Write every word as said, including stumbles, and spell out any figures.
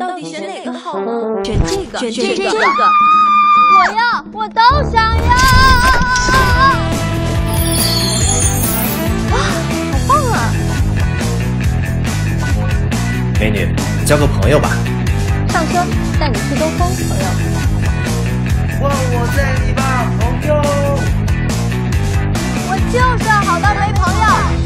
到底选哪个好呢？选这个，选这个，这个，我要，我都想要。啊，好棒啊！美女，交个朋友吧。上车，带你去兜风，朋友。问我在你吧，朋友。我就是要好到没朋友。